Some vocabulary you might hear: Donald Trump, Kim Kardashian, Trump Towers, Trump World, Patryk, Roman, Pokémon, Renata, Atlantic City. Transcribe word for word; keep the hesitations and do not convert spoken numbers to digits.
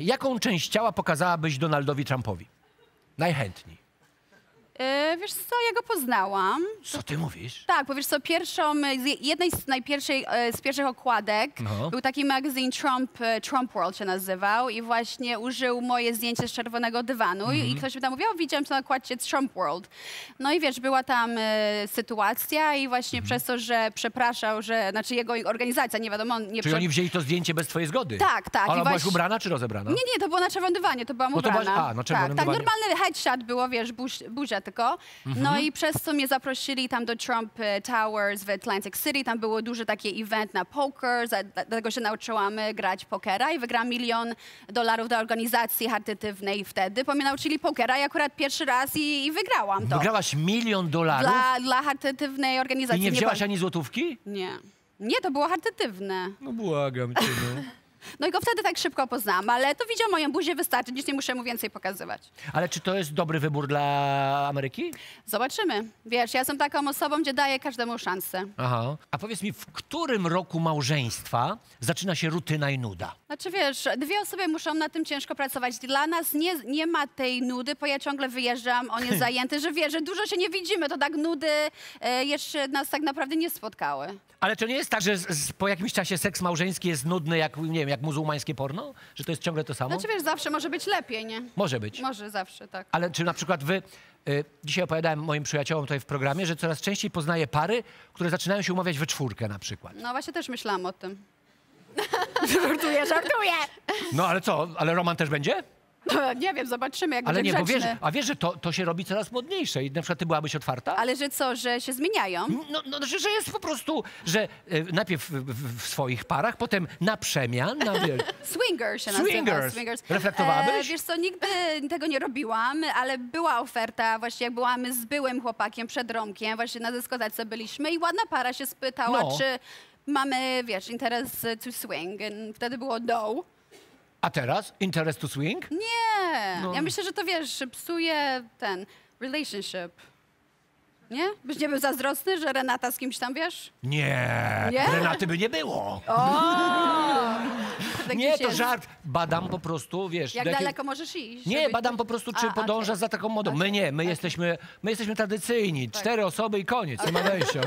Jaką część ciała pokazałabyś Donaldowi Trumpowi? Najchętniej. Yy, wiesz co, ja go poznałam. Co ty mówisz? Tak, bo wiesz co, pierwszą, z jednej z, najpierwszej, z pierwszych okładek no. był taki magazyn Trump, Trump World się nazywał i właśnie użył moje zdjęcie z czerwonego dywanu mm-hmm. i ktoś mi tam mówił, o, widziałem to na okładce Trump World. No i wiesz, była tam y, sytuacja i właśnie mm-hmm. przez to, że przepraszał, że, znaczy jego organizacja, nie wiadomo... On nie Czyli prze... oni wzięli to zdjęcie bez twojej zgody? Tak, tak. Ale byłaś ubrana czy rozebrana? Nie, nie, to było na czerwonym dywanie, to byłam no, ubrana. To byłaś... A, na czerwonym tak, dywanie. Tak, normalny headshot było, wiesz, buzia. Tylko. No mm-hmm. i przez co mnie zaprosili tam do Trump Towers w Atlantic City. Tam było duży taki event na poker, dlatego się nauczyłam grać pokera i wygrałam milion dolarów do organizacji charytatywnej wtedy, bo mnie nauczyli pokera i akurat pierwszy raz i, i wygrałam to. Wygrałaś milion dolarów? Dla, dla charytatywnej organizacji. I nie wzięłaś nie ani złotówki? Nie. Nie, to było charytatywne. No błagam cię, no. No i go wtedy tak szybko poznałam, ale to widział moją buzię, wystarczy, nic nie muszę mu więcej pokazywać. Ale czy to jest dobry wybór dla Ameryki? Zobaczymy. Wiesz, ja jestem taką osobą, gdzie daję każdemu szansę. Aha. A powiedz mi, w którym roku małżeństwa zaczyna się rutyna i nuda? Znaczy wiesz, dwie osoby muszą na tym ciężko pracować. Dla nas nie, nie ma tej nudy, bo ja ciągle wyjeżdżam, on jest zajęty, że wiesz, że dużo się nie widzimy, to tak nudy e, jeszcze nas tak naprawdę nie spotkały. Ale to nie jest tak, że z, z, po jakimś czasie seks małżeński jest nudny, jak nie wiem, jak muzułmańskie porno? Że to jest ciągle to samo? Znaczy wiesz, zawsze może być lepiej, nie? Może być. Może, zawsze, tak. Ale czy na przykład wy... Y, dzisiaj opowiadałem moim przyjaciołom tutaj w programie, że coraz częściej poznaję pary, które zaczynają się umawiać we czwórkę na przykład. No właśnie też myślałam o tym. Żartuję, żartuję! No ale co? Ale Roman też będzie? Nie wiem, zobaczymy, jak ale będzie nie, bo wiesz, a wiesz, że to, to się robi coraz modniejsze i na przykład ty byłabyś otwarta? Ale że co, że się zmieniają? No, no że, że jest po prostu, że y, najpierw w, w, w swoich parach, potem na przemian. Na... Swinger się nazywa. Swingers. Swingers. Reflektowałabyś? E, wiesz co, nigdy tego nie robiłam, ale była oferta, właśnie jak byłam z byłym chłopakiem przed Romkiem, właśnie na dyskotece byliśmy i ładna para się spytała, no. czy mamy, wiesz, interes to swing. Wtedy było no. A teraz? Interest to swing? Nie. No. Ja myślę, że to wiesz, psuje ten relationship. Nie? Byś nie był zazdrosny, że Renata z kimś tam, wiesz? Nie. nie? Renaty by nie było. Nie, to żart. Badam po prostu, wiesz... Jak daleko jakiej... możesz iść? Nie, badam po prostu, czy A, podążasz okay. za taką modą. My nie, my, okay. jesteśmy, my jesteśmy tradycyjni. Okay. Cztery osoby i koniec, nie ma wejścia.